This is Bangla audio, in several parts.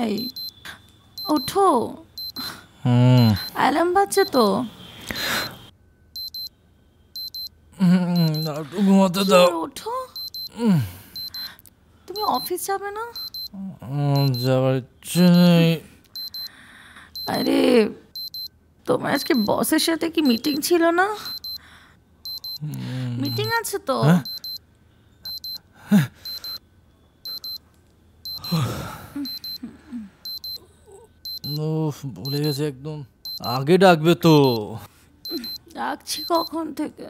भाई उठो, अलार्म बजे तो घुमाते जाओ। उठो, तुम्हें ऑफिस जाबे ना? যাবার চাই। अरे তোমার আজকে বসের সাথে কি মিটিং ছিল না? মিটিং আছে তো। ভুলে গেছে একদম, আগে ডাকবে তো। ডাকছি কখন থেকে।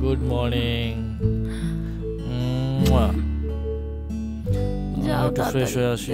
Good morning. যাও তো ফ্রেশ হয়ে আসি।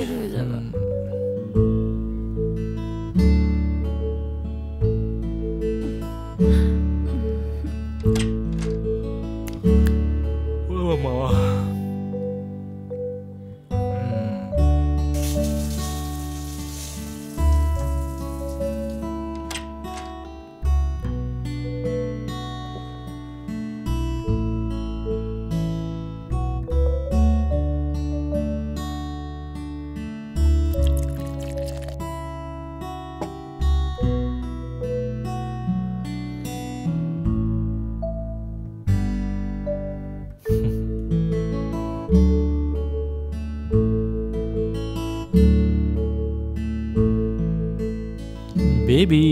Baby,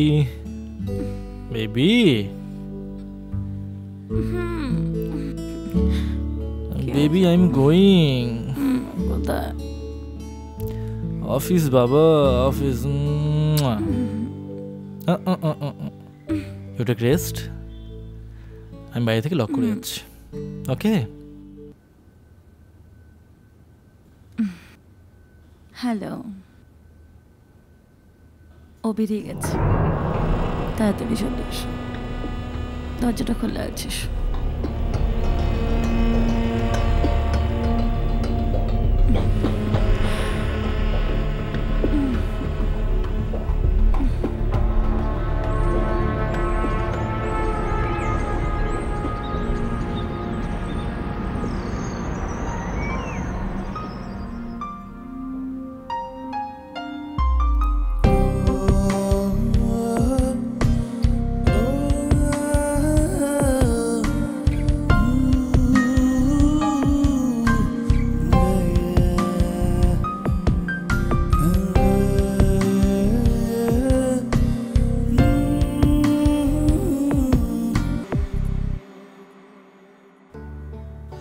baby, baby, I'm going. What the? Office, Baba, office. You take rest. I'm by the lock. Okay. Hello. ও বেরিয়ে গেছে, তাড়াতাড়ি চলে এসো, দরজাটা খোলা আছে।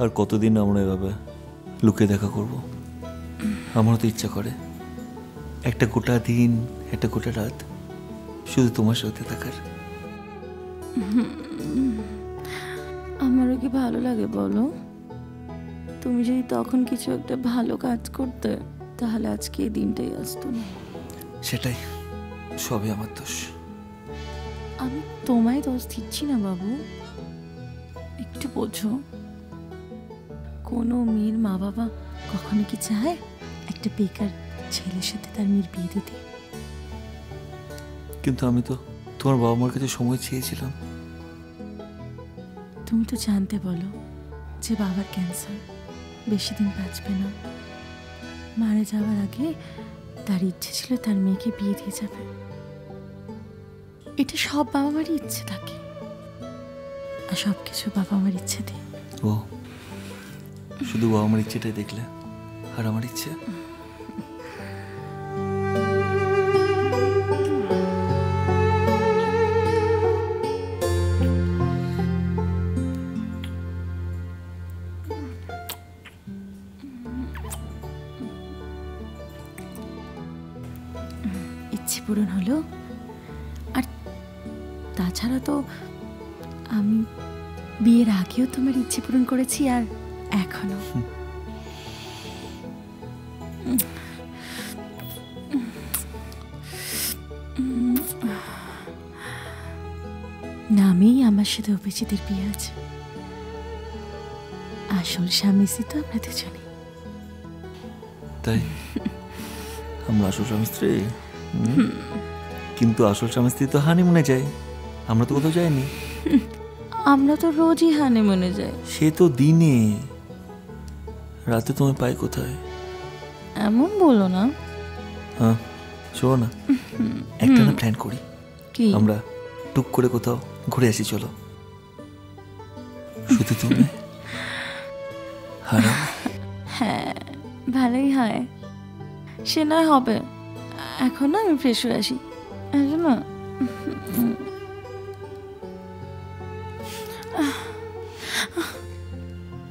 আর কতদিন আমরা এভাবে লুকিয়ে দেখা করব? আমারও তো ইচ্ছা করে একটা গোটা দিন, একটা গোটা রাত শুধু তোমার সাথে থাকার। আমারও কি ভালো লাগে বলো? তুমি যদি তখন কিছু একটা ভালো কাজ করতে, তাহলে আজকে এই দিনটাই আসতো না। সেটাই, সবই আমার দোষ। আমি তোমায় দোষ দিচ্ছি না বাবু, একটু বোঝো। কোনো মেয়ের মা বাবা কখনো কি চায় একটা বেকার ছেলের সাথে তার মেয়ের বিয়ে দিতে? কিন্তু আমি তো তোমার বাবা মার কাছে সময় চেয়েছিলাম। তুমি তো জানতে বলো যে বাবার ক্যান্সার, বেশি দিন বাঁচবে না। মারা যাওয়ার আগে তার ইচ্ছে ছিল তার মেয়েকে বিয়ে দিয়ে যাবে। এটা সব বাবা মারই ইচ্ছে থাকে, আর সব কিছু বাবা মার ইচ্ছে দিয়ে। ও শুধু বাবা আমার ইচ্ছেটাই দেখলে, আর আমার ইচ্ছে। ইচ্ছে পূরণ হলো। আর তাছাড়া তো আমি বিয়ের আগেও তোমার ইচ্ছে পূরণ করেছি, আর এখনো। নামেই আমার সাথে অভিজিতের বিয়ে আছে, আসল স্বামী স্ত্রী তো আমরা দুজনে। তাই আমরা আসল স্বামী স্ত্রী, কিন্তু আসল স্বামী স্ত্রী তো হানিমুনে যায়, আমরা তো কোথাও যাইনি। আমরা তো রোজই হানিমুনে যাই। সে তো দিনে, রাতে তুমি পাই কোথায়? এমন বলো না। হ্যাঁ শোনো না, একটা না প্ল্যান করি, কি আমরা টুক করে কোথাও ঘুরে আসি। চলো শুধু তুমি। হ্যাঁ ভালোই হয়, সে নয় হবে। এখন না আমি ফ্রেশ হয়ে আসি। না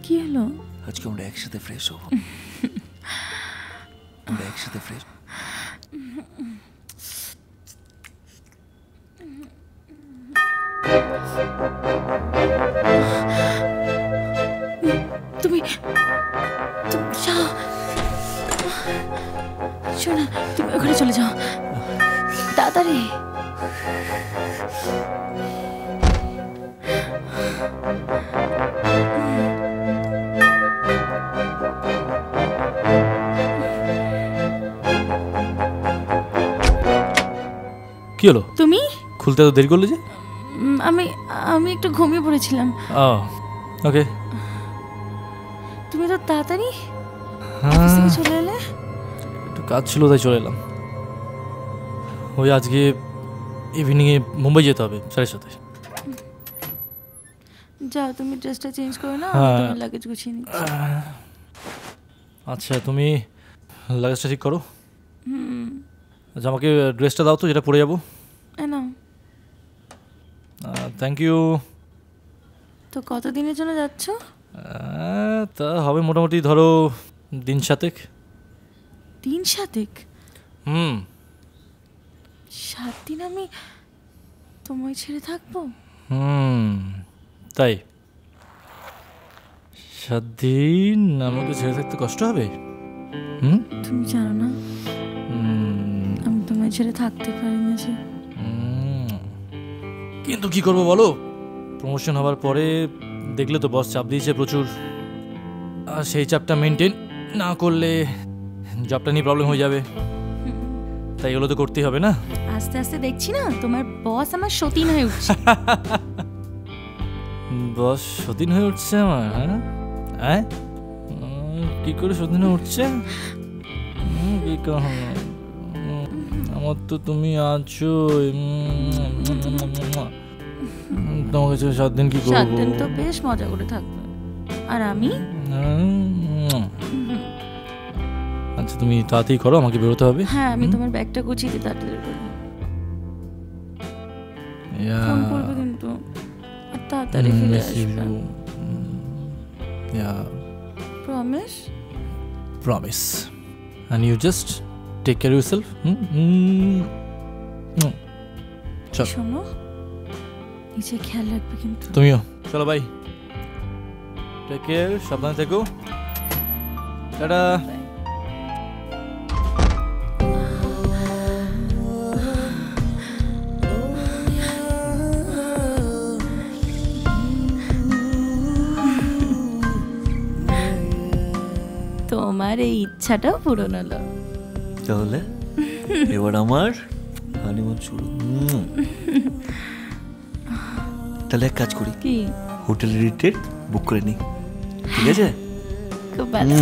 কি হলো, আজকে আমরা একসাথে ফ্রেশ হব। একসাথে ফ্রেশ তুমি যাও। শোনা তুমি ওখানে চলে যাও তাড়াতাড়ি। কি হলো, তুমি খুলতে তো দেরি করলে যে? আমি আমি একটু ঘুমিয়ে পড়েছিলাম। ওকে তুমি তো তাড়াতাড়ি চলে এলে, একটু কাজ ছিল তাই চলে এলাম। ওই আজকে ইভিনিংয়ে মুম্বাই যেতে হবে 7:30। যাও তুমি ড্রেসটা চেঞ্জ করো না, আমি লাগেজ গুছিয়ে নিচ্ছি। আচ্ছা তুমি লাগেজটা ঠিক করো। আচ্ছা আমাকে ড্রেসটা দাও তো, যেটা পরে যাবো। না থ্যাংক ইউ। তো কতদিনের জন্য যাচ্ছ? তা হবে মোটামুটি ধরো 7-8। 7-8? 7 দিন আমি তোমায় ছেড়ে থাকবো? তাই 7 দিন আমাকে ছেড়ে থাকতে কষ্ট হবে? তুমি জানো না আমি তোমায় ছেড়ে থাকতে পারি না। কিন্তু কি করবো বলো, প্রমোশন হওয়ার পরে দেখলে তো বস চাপ দিয়েছে প্রচুর, আর সেই চাপটা মেনটেন না করলে জবটা নিয়ে প্রবলেম হয়ে যাবে। তাই এগুলো তো করতেই হবে না। আস্তে আস্তে দেখছি না তোমার বস আমার সতীন হয়ে উঠছে। বস সতীন হয়ে উঠছে আমার? হ্যাঁ কি করে সতীন হয়ে উঠছে? আমার তো তুমি আছো, তোমাকে 7 দিন কি করবো? 7 দিন তো বেশ মজা করে থাকবে। আর আমি? আচ্ছা তুমি তাড়াতাড়ি করো, আমাকে বেরোতে হবে। হ্যাঁ আমি তোমার ব্যাগটা গুছিয়ে দিই তাড়াতাড়ি করে। ফোন করবো কিন্তু, আর তাড়াতাড়ি ফিরে আসবে। Promise? Promise. And you just take care of yourself. শোনো নিচে খেয়াল রাখবে কিন্তু। তুমিও চলো ভাই, টেক কেয়ার, সাবধানে থেকো। টাটা। তোমার এই ইচ্ছাটাও পূরণ হলো তাহলে। এবার আমার হানিমুন শুরু। তাহলে এক কাজ করি, কি হোটেল রিট্রিট বুক করে নি? ঠিক আছে খুব ভালো।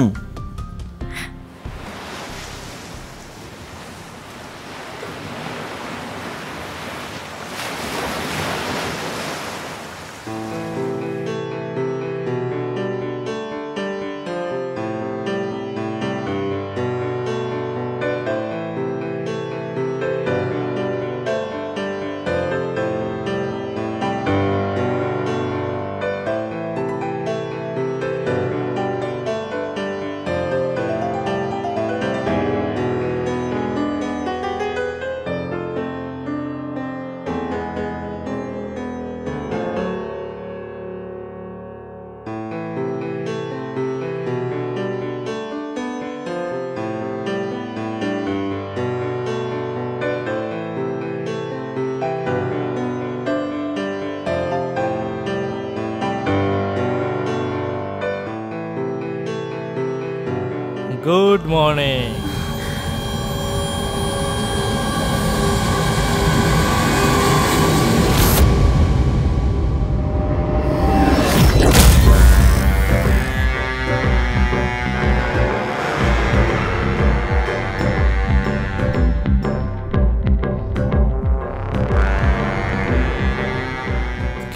Good morning.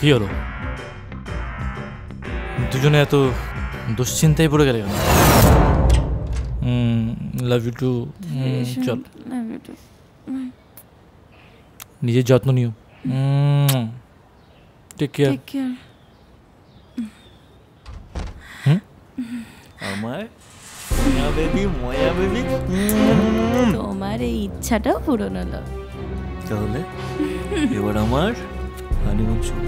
কি হলো? দুজনে এত দুশ্চিন্তায় পড়ে গেল। Love you too. চল নিজের যত্ন নিও। Take care. আমার মায়া বেবি, মায়া বেবি, তোমার এই ইচ্ছাটাও পূরণ হলো। তাহলে এবার আমার হানিমুন শুরু।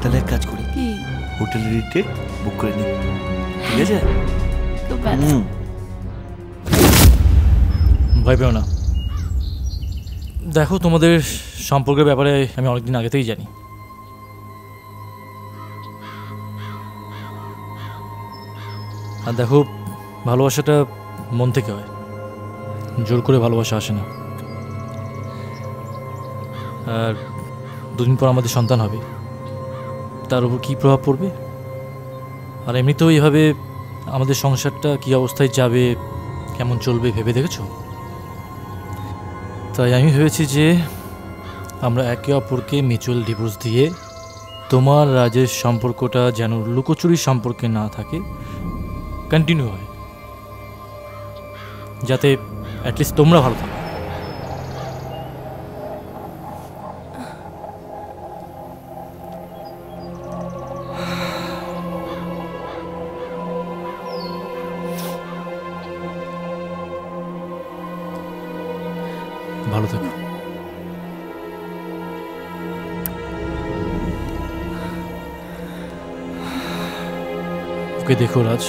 তাহলে এক কাজ করি, হোটেল রিট্রিট বুক করে নিই, ঠিক আছে? ভয় পেও না। দেখো, তোমাদের সম্পর্কের ব্যাপারে আমি অনেকদিন আগে থেকেই জানি। আর দেখো, ভালোবাসাটা মন থেকে হয়, জোর করে ভালোবাসা আসে না। আর দুদিন পর আমাদের সন্তান হবে, তার উপর কী প্রভাব পড়বে? আর এমনিতেও এইভাবে আমাদের সংসারটা কী অবস্থায় যাবে, কেমন চলবে ভেবে দেখেছো? তাই আমি ভেবেছি যে আমরা একে অপরকে মিউচুয়াল ডিভোর্স দিয়ে তোমার রাজের সম্পর্কটা যেন লুকোচুরি সম্পর্কে না থাকে, কন্টিনিউ হয়, যাতে অ্যাটলিস্ট তোমরা ভালো থাকো। ভালো থাকো। ওকে দেখো রাজ,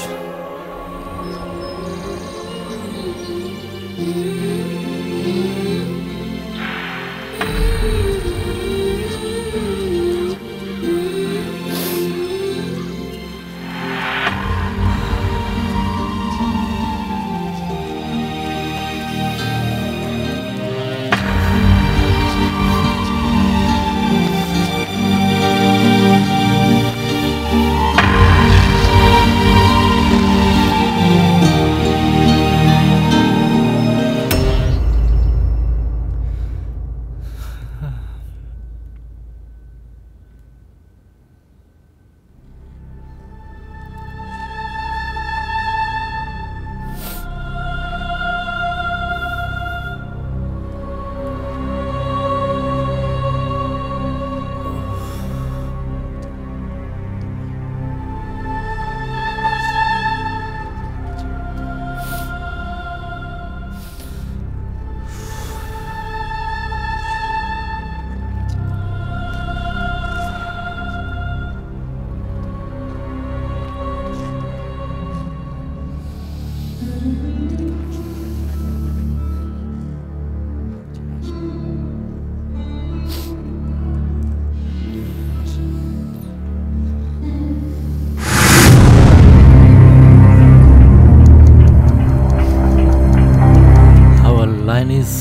is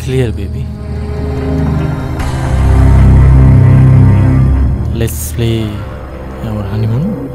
clear, baby. Let's play our honeymoon.